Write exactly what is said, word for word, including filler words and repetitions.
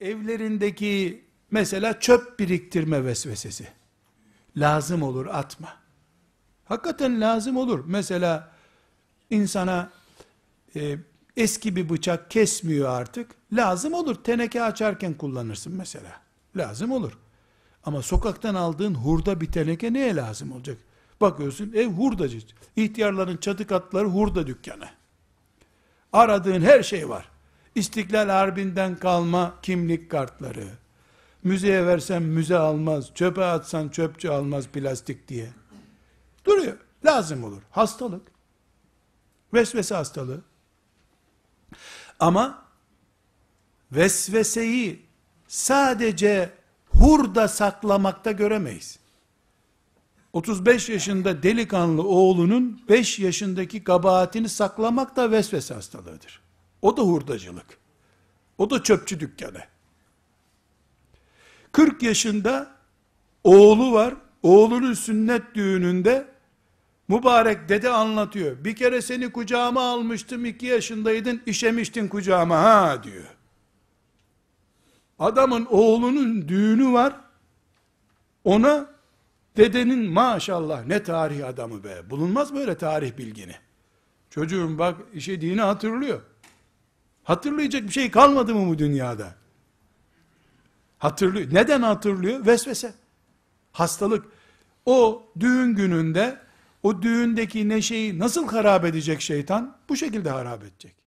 Evlerindeki mesela çöp biriktirme vesvesesi. Lazım olur, atma. Hakikaten lazım olur. Mesela insana e, eski bir bıçak kesmiyor artık. Lazım olur. Teneke açarken kullanırsın mesela. Lazım olur. Ama sokaktan aldığın hurda bir teneke neye lazım olacak? Bakıyorsun ev hurdacı. İhtiyarların çatı katları hurda dükkanı. Aradığın her şey var. İstiklal Harbi'nden kalma kimlik kartları. Müzeye versen müze almaz, çöpe atsan çöpçü almaz plastik diye. Duruyor, lazım olur. Hastalık, vesvese hastalığı. Ama vesveseyi sadece hurda saklamakta göremeyiz. otuz beş yaşında delikanlı oğlunun beş yaşındaki kabahatini saklamak da vesvese hastalığıdır. O da hurdacılık. O da çöpçü dükkanı. kırk yaşında oğlu var. Oğlunun sünnet düğününde mübarek dede anlatıyor. Bir kere seni kucağıma almıştım, iki yaşındaydın, işemiştin kucağıma ha diyor. Adamın oğlunun düğünü var. Ona dedenin maşallah ne tarih adamı be. Bulunmaz böyle tarih bilgini. Çocuğum bak işediğini hatırlıyor. Hatırlayacak bir şey kalmadı mı bu dünyada? Hatırlıyor. Neden hatırlıyor? Vesvese. Hastalık. O düğün gününde o düğündeki neşeyi nasıl harap edecek şeytan? Bu şekilde harap edecek.